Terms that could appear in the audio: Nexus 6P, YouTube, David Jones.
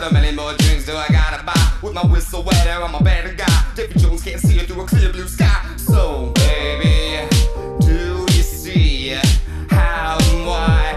said a million more drinks do I gotta buy. With my whistle wetter, I'm a better guy. David Jones can't see it through a clear blue sky. So baby, do you see how wide